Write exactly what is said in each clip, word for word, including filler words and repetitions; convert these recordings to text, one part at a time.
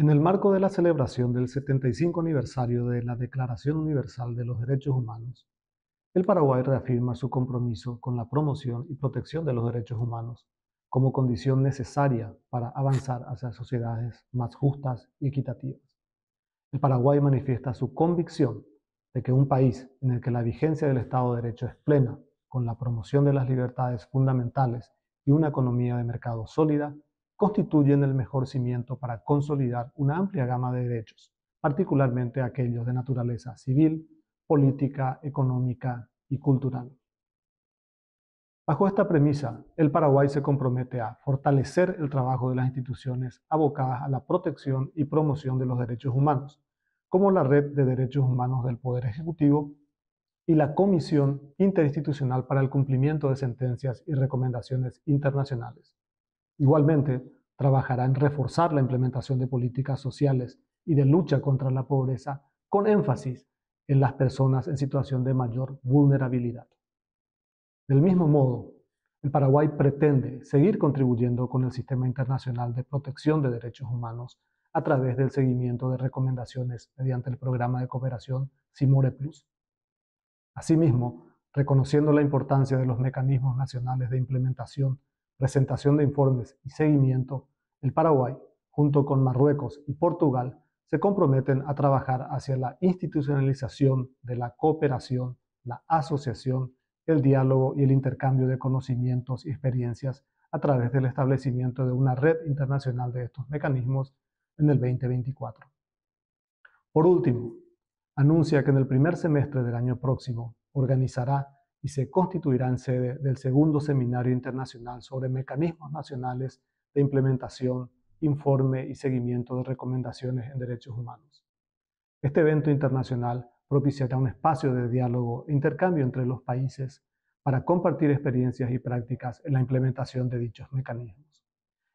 En el marco de la celebración del setenta y cinco aniversario de la Declaración Universal de los Derechos Humanos, el Paraguay reafirma su compromiso con la promoción y protección de los derechos humanos como condición necesaria para avanzar hacia sociedades más justas y equitativas. El Paraguay manifiesta su convicción de que un país en el que la vigencia del Estado de Derecho es plena, con la promoción de las libertades fundamentales y una economía de mercado sólida, constituyen el mejor cimiento para consolidar una amplia gama de derechos, particularmente aquellos de naturaleza civil, política, económica y cultural. Bajo esta premisa, el Paraguay se compromete a fortalecer el trabajo de las instituciones abocadas a la protección y promoción de los derechos humanos, como la Red de Derechos Humanos del Poder Ejecutivo y la Comisión Interinstitucional para el Cumplimiento de Sentencias y Recomendaciones Internacionales. Igualmente, trabajará en reforzar la implementación de políticas sociales y de lucha contra la pobreza con énfasis en las personas en situación de mayor vulnerabilidad. Del mismo modo, el Paraguay pretende seguir contribuyendo con el sistema internacional de protección de derechos humanos a través del seguimiento de recomendaciones mediante el programa de cooperación SIMORE Plus. Asimismo, reconociendo la importancia de los mecanismos nacionales de implementación, presentación de informes y seguimiento, el Paraguay, junto con Marruecos y Portugal, se comprometen a trabajar hacia la institucionalización de la cooperación, la asociación, el diálogo y el intercambio de conocimientos y experiencias a través del establecimiento de una red internacional de estos mecanismos en el veinte veinticuatro. Por último, anuncia que en el primer semestre del año próximo organizará y se constituirá en sede del segundo Seminario Internacional sobre Mecanismos Nacionales de Implementación, Informe y Seguimiento de Recomendaciones en Derechos Humanos. Este evento internacional propiciará un espacio de diálogo e intercambio entre los países para compartir experiencias y prácticas en la implementación de dichos mecanismos.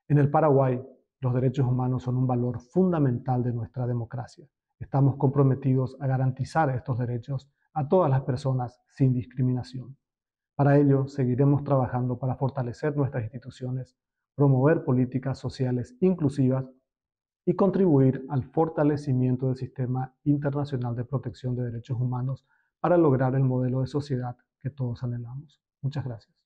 En el Paraguay, los derechos humanos son un valor fundamental de nuestra democracia. Estamos comprometidos a garantizar estos derechos a todas las personas sin discriminación. Para ello, seguiremos trabajando para fortalecer nuestras instituciones, promover políticas sociales inclusivas y contribuir al fortalecimiento del sistema internacional de protección de derechos humanos para lograr el modelo de sociedad que todos anhelamos. Muchas gracias.